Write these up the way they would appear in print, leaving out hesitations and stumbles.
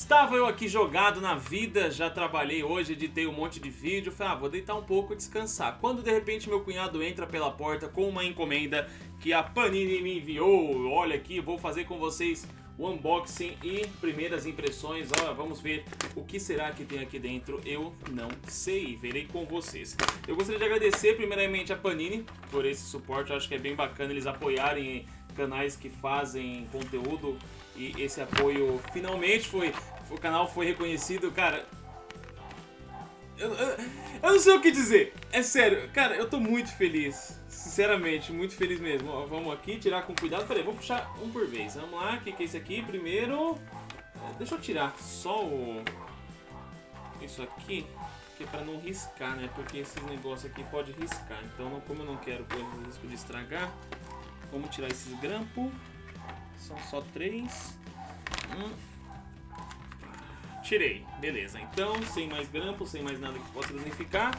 Estava eu aqui jogado na vida, já trabalhei hoje, editei um monte de vídeo, falei, vou deitar um pouco e descansar. Quando de repente meu cunhado entra pela porta com uma encomenda que a Panini me enviou, olha aqui, vou fazer com vocês o unboxing e primeiras impressões, olha, vamos ver o que será que tem aqui dentro, eu não sei, verei com vocês. Eu gostaria de agradecer primeiramente a Panini por esse suporte, eu acho que é bem bacana eles apoiarem canais que fazem conteúdo e esse apoio finalmente foi, o canal foi reconhecido, cara, eu não sei o que dizer, é sério, cara, eu tô muito feliz, sinceramente, muito feliz mesmo. Ó, vamos aqui, tirar com cuidado, peraí, vou puxar um por vez, vamos lá, o que é isso aqui, primeiro, deixa eu tirar só o, isso aqui, que é pra não riscar, né, porque esses negócios aqui pode riscar, então não, como eu não quero pôr o risco de estragar, vamos tirar esses grampos. São só três. Tirei. Beleza. Então, sem mais grampos, sem mais nada que possa danificar.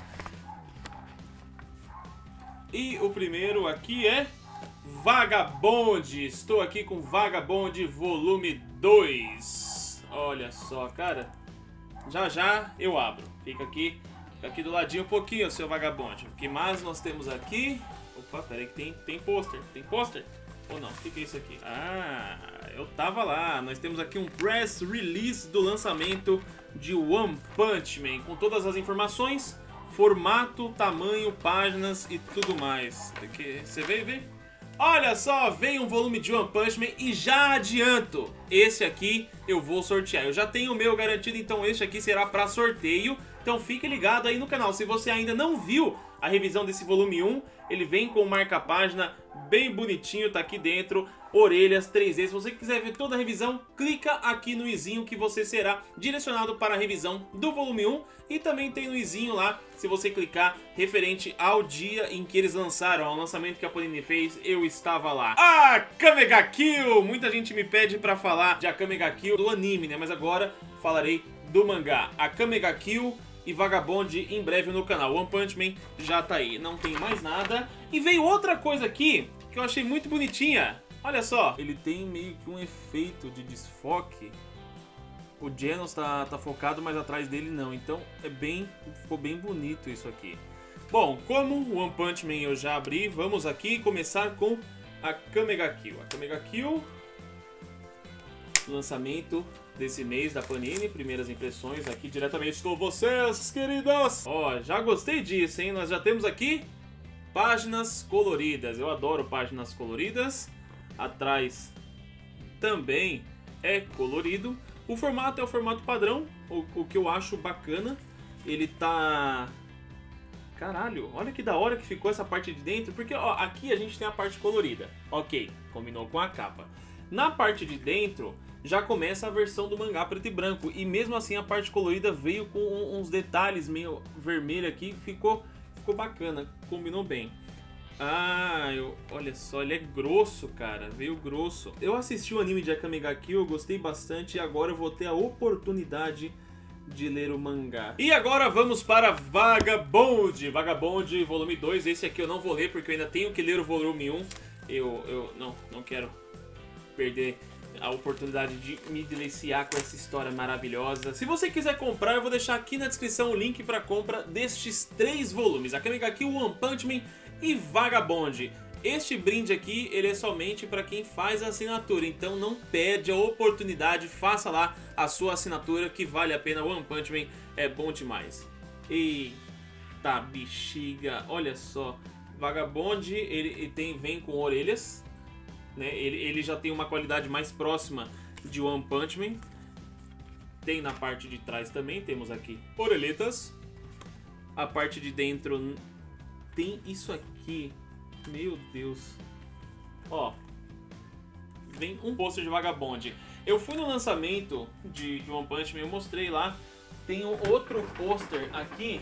E o primeiro aqui é Vagabond. Estou aqui com Vagabond volume 2. Olha só, cara. Já já eu abro. Fica aqui do ladinho um pouquinho, seu Vagabond. O que mais nós temos aqui? Opa, peraí que tem pôster. Tem pôster? Ou não? O que é isso aqui? Ah, eu tava lá. Nós temos aqui um press release do lançamento de One Punch Man, com todas as informações, formato, tamanho, páginas e tudo mais. Você veio ver? Olha só, vem um volume de One Punch Man e já adianto, esse aqui eu vou sortear. Eu já tenho o meu garantido, então este aqui será para sorteio. Então fique ligado aí no canal. Se você ainda não viu a revisão desse volume 1, ele vem com marca-página bem bonitinho, tá aqui dentro, orelhas 3D. Se você quiser ver toda a revisão, clica aqui no izinho que você será direcionado para a revisão do volume 1. E também tem no izinho lá, se você clicar, referente ao dia em que eles lançaram, ao lançamento que a Panini fez, eu estava lá. Akame ga Kill! Muita gente me pede pra falar de Akame ga Kill do anime, né? Mas agora falarei do mangá. Akame ga Kill e Vagabond em breve no canal. One Punch Man já tá aí, não tem mais nada. E veio outra coisa aqui que eu achei muito bonitinha. Olha só, ele tem meio que um efeito de desfoque. O Genos tá focado, mas atrás dele não. Então é bem, ficou bem bonito isso aqui. Bom, como o One Punch Man eu já abri, vamos aqui começar com Akame ga Kill. Akame ga Kill, lançamento desse mês da Panini, primeiras impressões aqui diretamente com vocês, queridas! Ó, já gostei disso, hein? Nós já temos aqui páginas coloridas, eu adoro páginas coloridas, atrás também é colorido, o formato é o formato padrão, o que eu acho bacana, ele tá... Caralho, olha que da hora que ficou essa parte de dentro, porque ó, aqui a gente tem a parte colorida, ok, combinou com a capa. Na parte de dentro já começa a versão do mangá preto e branco, e mesmo assim a parte colorida veio com uns detalhes meio vermelho aqui, ficou bacana, combinou bem. Ah, olha só, ele é grosso, cara, veio grosso. Eu assisti o anime de Akame ga Kill, eu gostei bastante, e agora eu vou ter a oportunidade de ler o mangá. E agora vamos para Vagabond, Vagabond volume 2, esse aqui eu não vou ler porque eu ainda tenho que ler o volume 1, eu não quero perder a oportunidade de me deliciar com essa história maravilhosa. Se você quiser comprar, eu vou deixar aqui na descrição o link para compra destes três volumes, Akame ga Kill, One Punch Man e Vagabond. Este brinde aqui, ele é somente para quem faz a assinatura, então não perde a oportunidade, faça lá a sua assinatura que vale a pena, One Punch Man é bom demais. Eita bexiga, olha só, Vagabond ele vem com orelhas, né? Ele já tem uma qualidade mais próxima de One Punch Man. Tem na parte de trás também, temos aqui orelhetas. A parte de dentro tem isso aqui. Meu Deus. Ó, vem um pôster de Vagabond. Eu fui no lançamento de One Punch Man, eu mostrei lá. Tem um outro pôster aqui.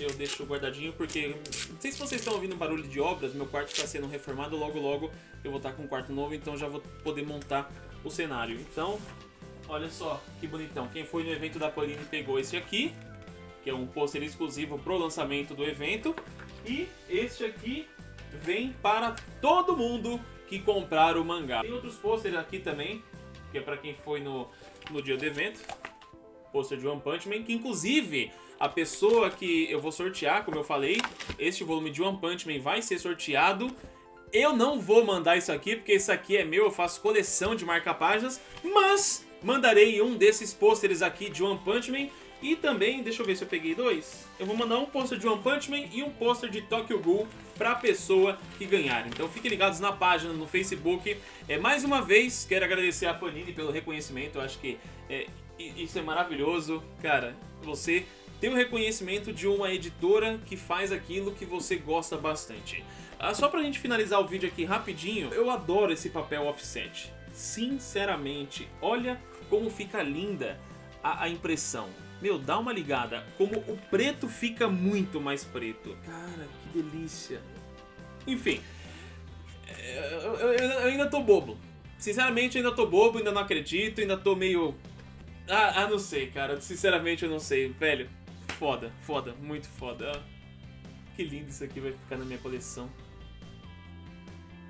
Eu deixo guardadinho porque, não sei se vocês estão ouvindo barulho de obras, meu quarto está sendo reformado, logo logo eu vou estar com um quarto novo, então já vou poder montar o cenário. Então, olha só que bonitão, quem foi no evento da Panini pegou esse aqui, que é um pôster exclusivo pro lançamento do evento, e este aqui vem para todo mundo que comprar o mangá. Tem outros pôsteres aqui também, que é pra quem foi no dia do evento. Pôster de One Punch Man, que inclusive a pessoa que eu vou sortear, como eu falei, este volume de One Punch Man vai ser sorteado. Eu não vou mandar isso aqui, porque isso aqui é meu, eu faço coleção de marca-páginas, mas mandarei um desses pôsteres aqui de One Punch Man. E também, deixa eu ver se eu peguei dois, eu vou mandar um pôster de One Punch Man e um pôster de Tokyo Ghoul pra pessoa que ganhar. Então fiquem ligados na página, no Facebook. Mais uma vez, quero agradecer a Panini pelo reconhecimento, eu acho que isso é maravilhoso. Cara, você tem o reconhecimento de uma editora que faz aquilo que você gosta bastante. Só pra gente finalizar o vídeo aqui rapidinho, eu adoro esse papel offset. Sinceramente, olha como fica linda a impressão. Meu, dá uma ligada, como o preto fica muito mais preto. Cara, que delícia. Enfim, eu ainda tô bobo. Sinceramente, eu ainda tô bobo, ainda não acredito, ainda tô meio... Ah, não sei, cara. Sinceramente, eu não sei. Velho, foda, foda, muito foda. Que lindo isso aqui, vai ficar na minha coleção.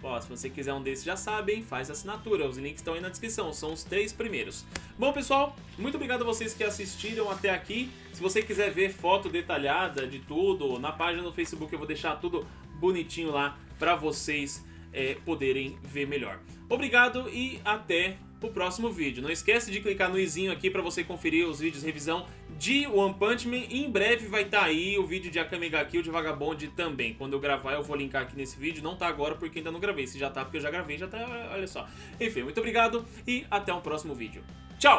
Ó, se você quiser um desses, já sabe, hein? Faz assinatura, os links estão aí na descrição, são os 3 primeiros. Bom, pessoal, muito obrigado a vocês que assistiram até aqui. Se você quiser ver foto detalhada de tudo, na página do Facebook eu vou deixar tudo bonitinho lá pra vocês poderem ver melhor. Obrigado e até o próximo vídeo. Não esquece de clicar no izinho aqui pra você conferir os vídeos de revisão de One Punch Man. E em breve vai estar aí o vídeo de Akame ga Kill, de Vagabond também. Quando eu gravar eu vou linkar aqui nesse vídeo. Não tá agora porque ainda não gravei. Se já tá porque eu já gravei, já tá, olha só. Enfim, muito obrigado e até o próximo vídeo.